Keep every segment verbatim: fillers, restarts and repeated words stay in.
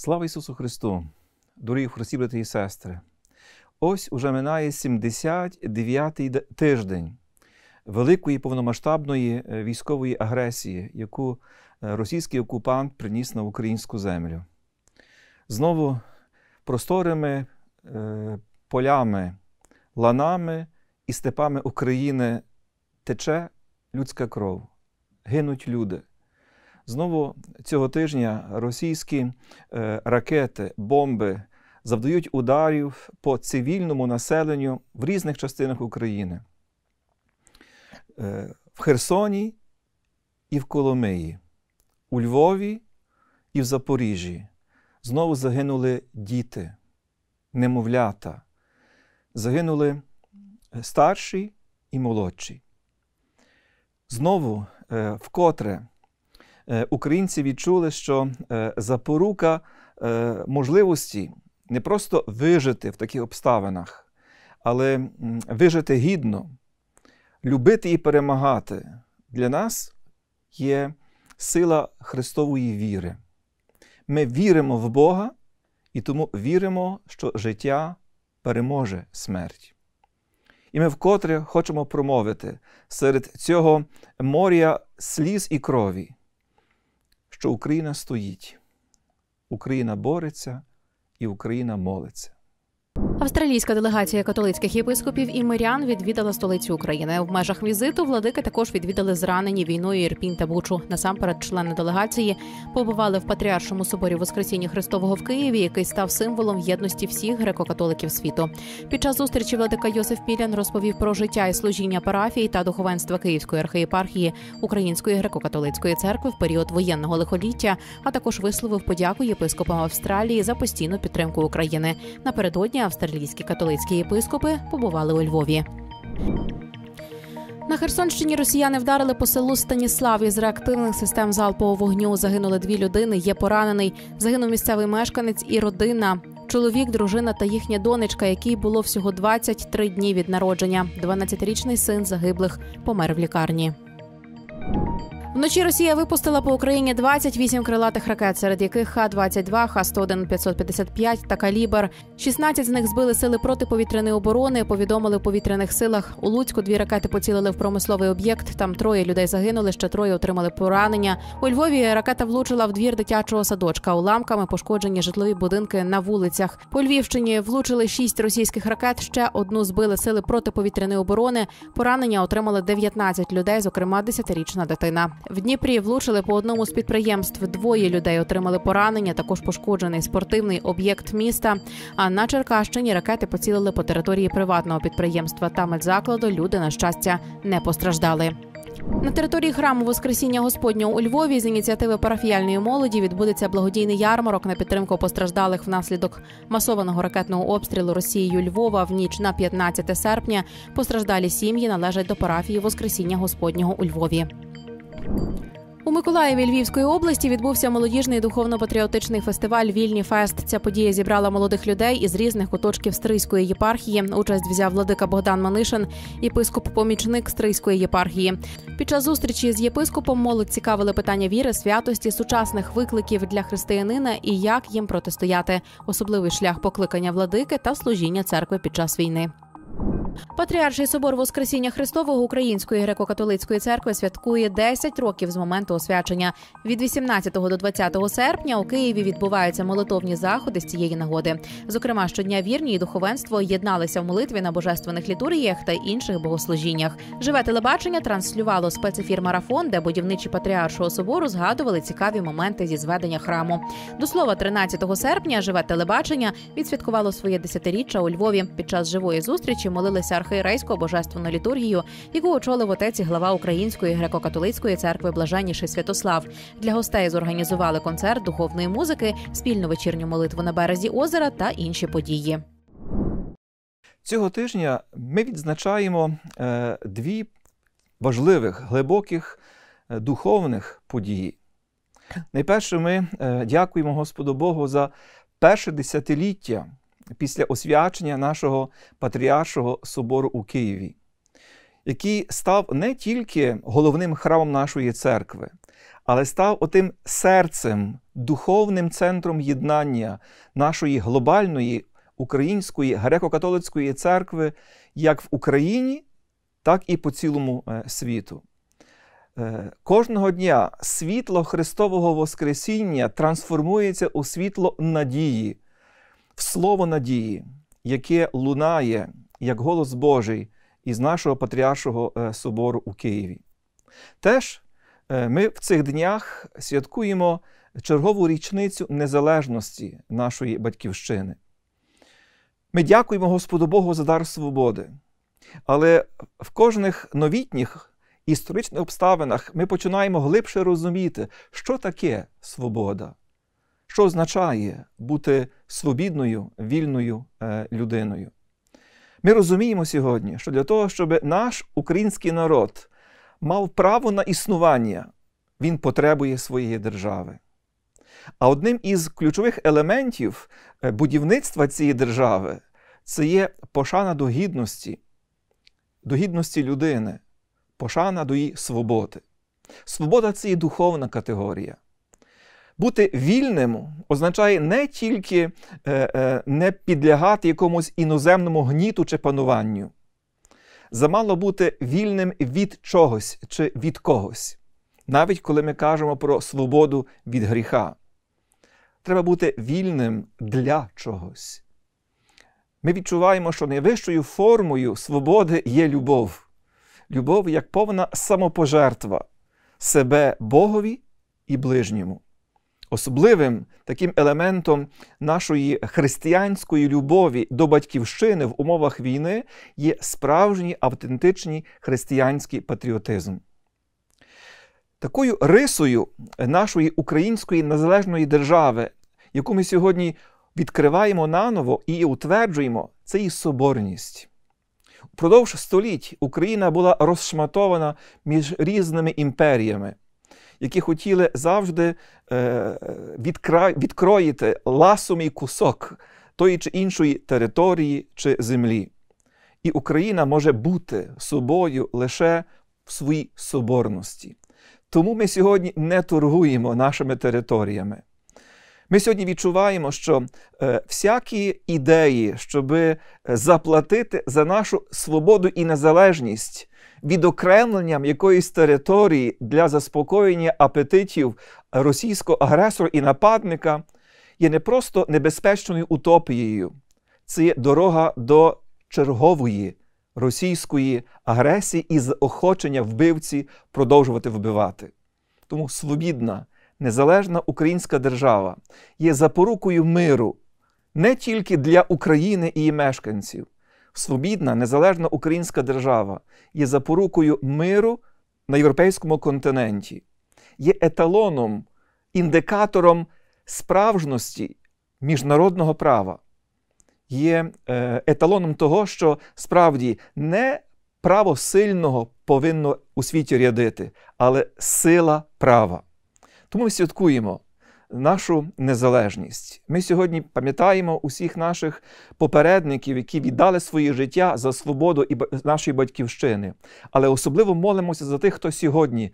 Слава Ісусу Христу! Дорогі в Христі, брати і сестри! Ось уже минає сімдесят дев'ятий тиждень великої повномасштабної військової агресії, яку російський окупант приніс на українську землю. Знову просторими полями, ланами і степами України тече людська кров, гинуть люди. Знову цього тижня російські ракети, бомби завдають ударів по цивільному населенню в різних частинах України. В Херсоні і в Коломиї, у Львові і в Запоріжжі. Знову загинули діти, немовлята. Загинули старші і молодші. Знову вкотре українці відчули, що запорука можливості не просто вижити в таких обставинах, але вижити гідно, любити і перемагати для нас є сила Христової віри. Ми віримо в Бога і тому віримо, що життя переможе смерть. І ми вкотре хочемо промовити серед цього моря сліз і крові, що Україна стоїть, Україна бореться і Україна молиться. Австралійська делегація католицьких єпископів і мирян відвідала столицю України. В межах візиту владики також відвідали зранені війною Ірпінь та Бучу. Насамперед члени делегації побували в Патріаршому соборі Воскресіння Христового в Києві, який став символом єдності всіх греко-католиків світу. Під час зустрічі владика Йосип Пілян розповів про життя і служіння парафії та духовенства Київської архієпархії Української греко-католицької церкви в період воєнного лихоліття, а також висловив подяку єпископам Австралії за постійну підтримку України. Напередодні австралійські католицькі єпископи побували у Львові. На Херсонщині росіяни вдарили по селу Станіслав із реактивних систем залпового вогню. Загинули дві людини, є поранений. Загинув місцевий мешканець і родина. Чоловік, дружина та їхня донечка, якій було всього двадцять три дні від народження. дванадцятирічний син загиблих помер в лікарні. Вночі Росія випустила по Україні двадцять вісім крилатих ракет, серед яких Х двадцять два, Х сто один, п'ятсот п'ятдесят п'ять та «Калібр». шістнадцять з них збили сили протиповітряної оборони, повідомили в повітряних силах. У Луцьку дві ракети поцілили в промисловий об'єкт, там троє людей загинули, ще троє отримали поранення. У Львові ракета влучила в двір дитячого садочка. Уламками пошкоджені житлові будинки на вулицях. По Львівщині влучили шість російських ракет, ще одну збили сили протиповітряної оборони. Поранення отримали дев'ятнадцять людей, зокрема десятирічна дитина. В Дніпрі влучили по одному з підприємств. Двоє людей отримали поранення, також пошкоджений спортивний об'єкт міста. А на Черкащині ракети поцілили по території приватного підприємства та медзакладу. Люди, на щастя, не постраждали. На території храму Воскресіння Господнього у Львові з ініціативи парафіяльної молоді відбудеться благодійний ярмарок на підтримку постраждалих внаслідок масованого ракетного обстрілу Росією Львова в ніч на п'ятнадцяте серпня. Постраждалі сім'ї належать до парафії Воскресіння Господнього у Львові. У Миколаєві Львівської області відбувся молодіжний духовно-патріотичний фестиваль «Вільні фест». Ця подія зібрала молодих людей із різних куточків Стрийської єпархії. Участь взяв владика Богдан Манишин, єпископ-помічник Стрийської єпархії. Під час зустрічі з єпископом молодь цікавили питання віри, святості, сучасних викликів для християнина і як їм протистояти, особливий шлях покликання владики та служіння церкви під час війни. Патріарший собор Воскресіння Христового Української греко-католицької церкви святкує десять років з моменту освячення. Від вісімнадцятого до двадцятого серпня у Києві відбуваються молитовні заходи з цієї нагоди. Зокрема, щодня вірні і духовенство єдналися в молитві на божественних літургіях та інших богослужіннях. Живе телебачення транслювало спецефір «Марафон», де будівничі Патріаршого собору згадували цікаві моменти зі зведення храму. До слова, тринадцятого серпня Живе телебачення відсвяткувало своє десятиріччя у Львові. Під час живої зустрічі молилися архієрейську божественну літургію, яку очолив отець і глава Української греко-католицької церкви блаженніший Святослав. Для гостей зорганізували концерт духовної музики, спільну вечірню молитву на березі озера та інші події. Цього тижня ми відзначаємо дві важливих, глибоких духовних події. Найперше, ми дякуємо Господу Богу за перше десятиліття після освячення нашого Патріаршого собору у Києві, який став не тільки головним храмом нашої церкви, але став отим серцем, духовним центром єднання нашої глобальної Української греко-католицької церкви як в Україні, так і по цілому світу. Кожного дня світло Христового Воскресіння трансформується у світло надії, в слово надії, яке лунає як голос Божий із нашого Патріаршого собору у Києві. Теж ми в цих днях святкуємо чергову річницю незалежності нашої Батьківщини. Ми дякуємо Господу Богу за дар свободи, але в кожних новітніх історичних обставинах ми починаємо глибше розуміти, що таке свобода, що означає бути свобідною, вільною людиною. Ми розуміємо сьогодні, що для того, щоб наш український народ мав право на існування, він потребує своєї держави. А одним із ключових елементів будівництва цієї держави – це є пошана до гідності, до гідності людини, пошана до її свободи. Свобода – це і духовна категорія. Бути вільним означає не тільки не підлягати якомусь іноземному гніту чи пануванню. Замало бути вільним від чогось чи від когось, навіть коли ми кажемо про свободу від гріха. Треба бути вільним для чогось. Ми відчуваємо, що найвищою формою свободи є любов. Любов як повна самопожертва себе Богові і ближньому. Особливим таким елементом нашої християнської любові до батьківщини в умовах війни є справжній автентичний християнський патріотизм. Такою рисою нашої української незалежної держави, яку ми сьогодні відкриваємо наново і утверджуємо, це і соборність. Упродовж століть Україна була розшматована між різними імперіями, які хотіли завжди відкроїти ласомий кусок тої чи іншої території чи землі. І Україна може бути собою лише в своїй соборності. Тому ми сьогодні не торгуємо нашими територіями. Ми сьогодні відчуваємо, що всякі ідеї, щоб заплатити за нашу свободу і незалежність відокремленням якоїсь території для заспокоєння апетитів російського агресора і нападника, є не просто небезпечною утопією. Це є дорога до чергової російської агресії і заохочення вбивці продовжувати вбивати. Тому свобідна, незалежна українська держава є запорукою миру не тільки для України і її мешканців. Свобідна, незалежна українська держава є запорукою миру на європейському континенті, є еталоном, індикатором справжності міжнародного права, є еталоном того, що справді не право сильного повинно у світі рядити, але сила права. Тому ми святкуємо нашу незалежність. Ми сьогодні пам'ятаємо усіх наших попередників, які віддали своє життя за свободу і нашої батьківщини. Але особливо молимося за тих, хто сьогодні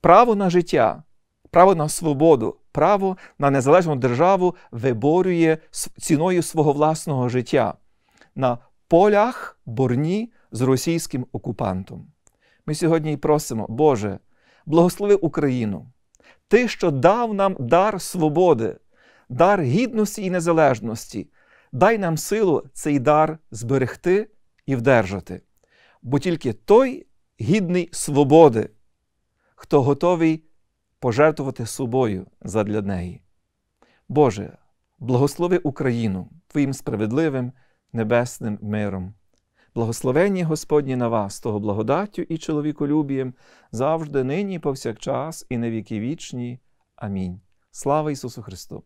право на життя, право на свободу, право на незалежну державу виборює ціною свого власного життя на полях борні з російським окупантом. Ми сьогодні і просимо: Боже, благослови Україну. Ти, що дав нам дар свободи, дар гідності і незалежності, дай нам силу цей дар зберегти і вдержати. Бо тільки той гідний свободи, хто готовий пожертвувати собою задля неї. Боже, благослови Україну Твоїм справедливим небесним миром. Благословення Господні на вас, того благодаттю і чоловіколюбієм, завжди, нині, повсякчас і на віки вічні. Амінь. Слава Ісусу Христу!